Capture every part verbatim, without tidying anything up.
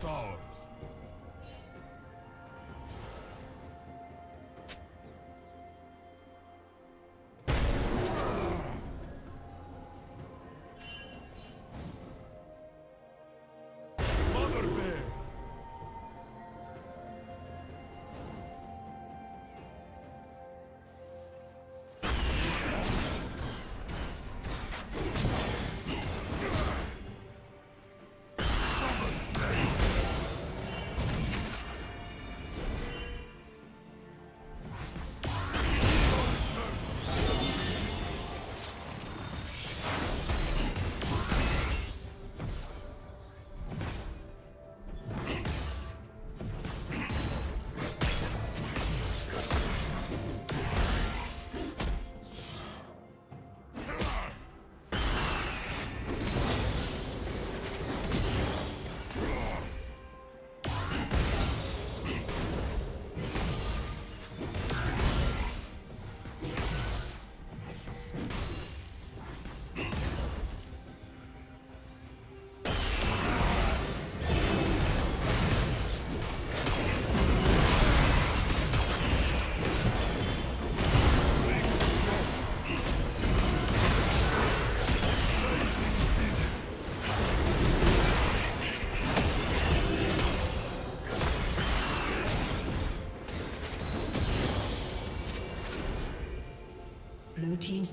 It's ours. Blue team's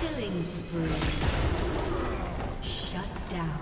Killing spree. Shut down.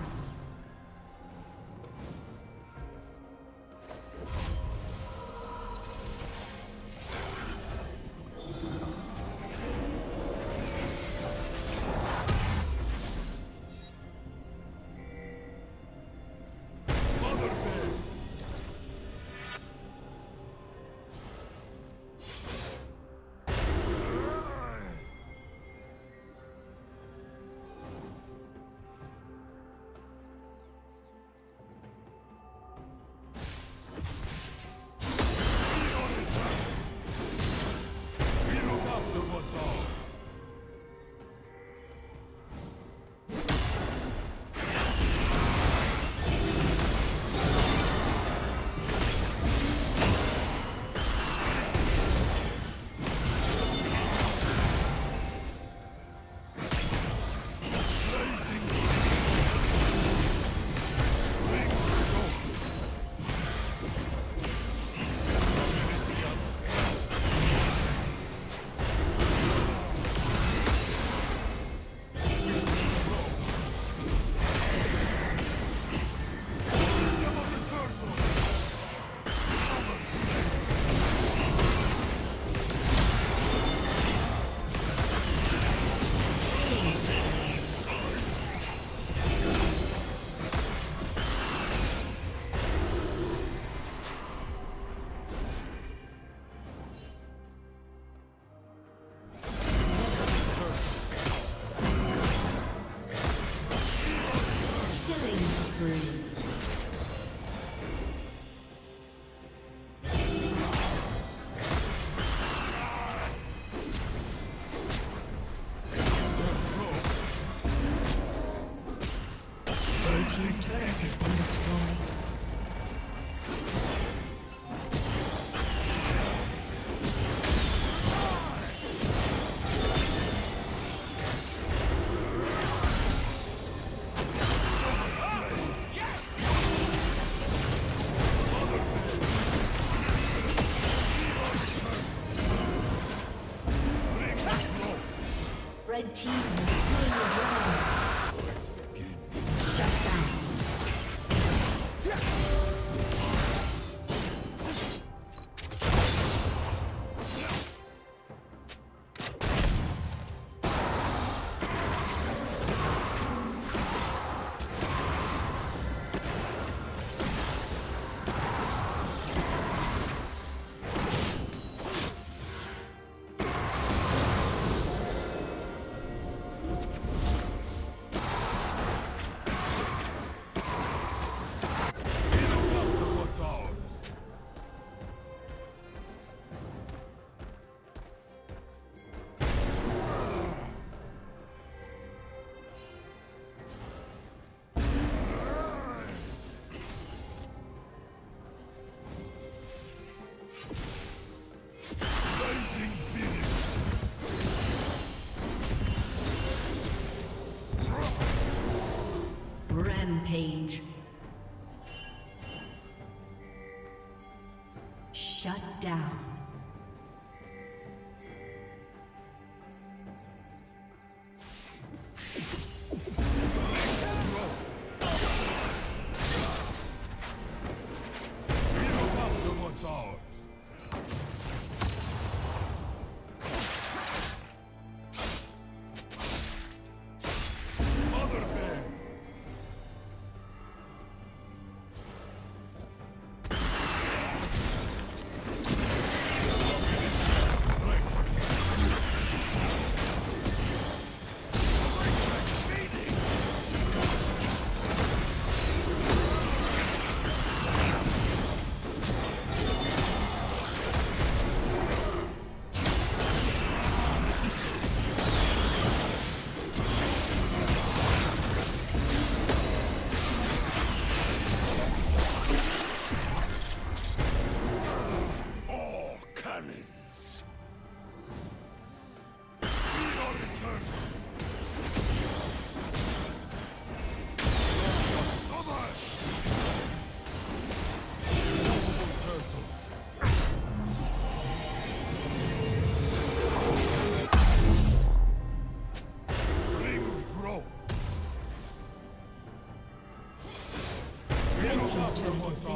Shut down.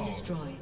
Destroyed.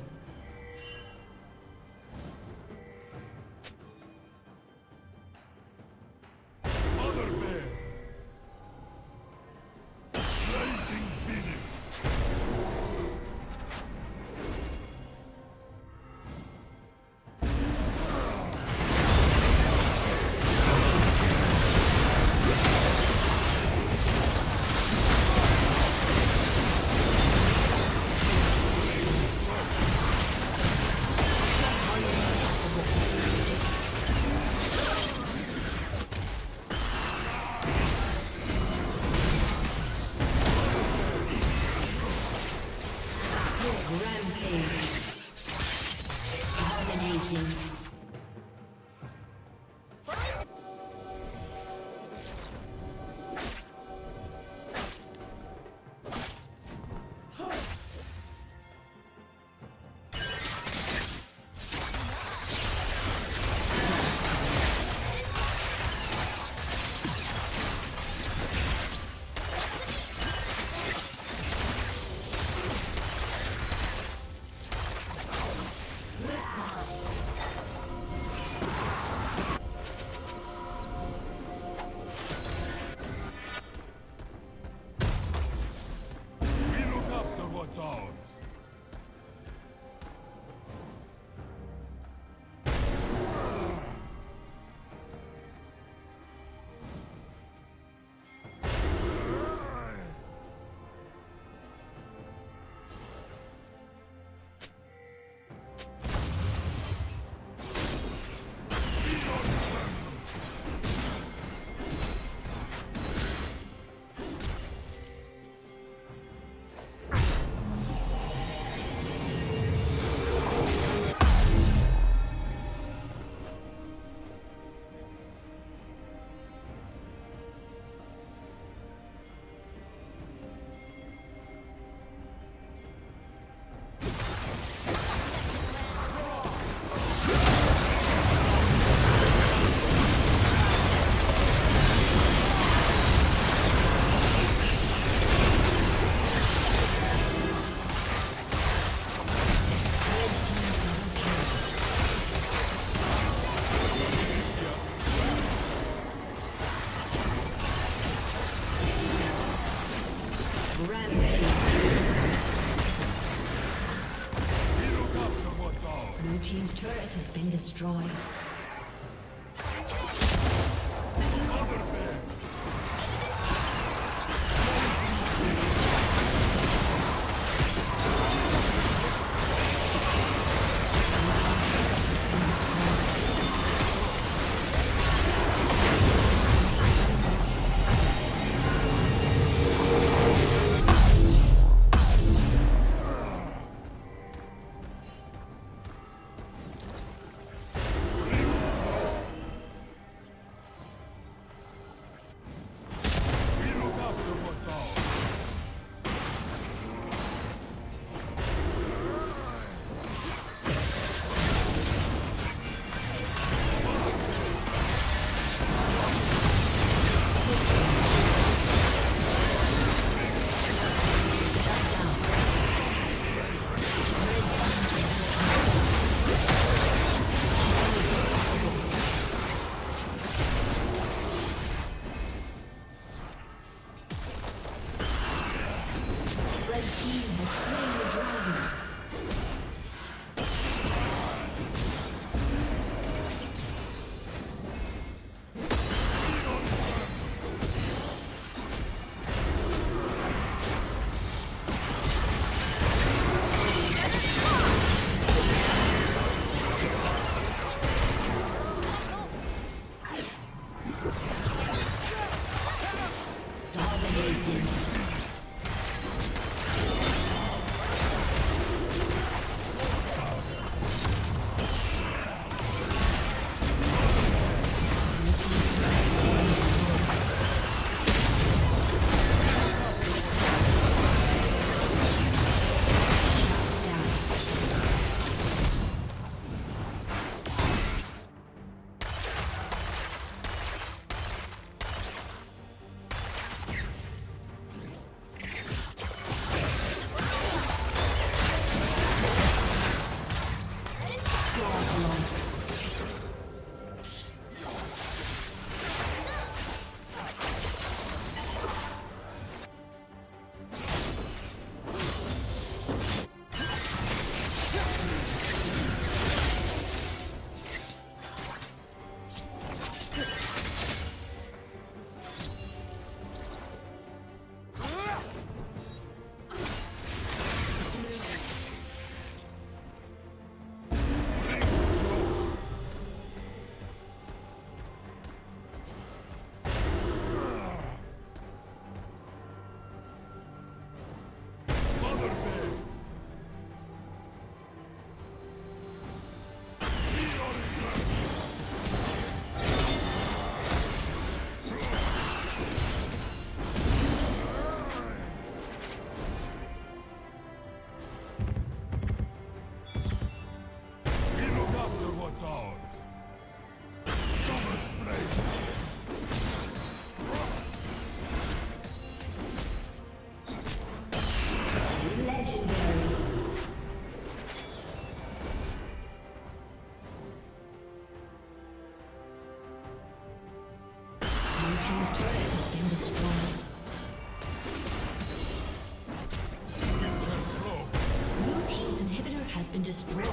Team's turret has been destroyed. destroyed.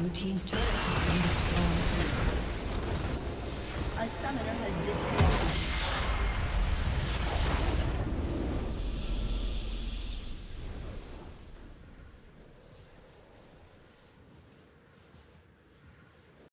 Your team's turret has been destroyed. Team's turret has been destroyed. A summoner has disconnected.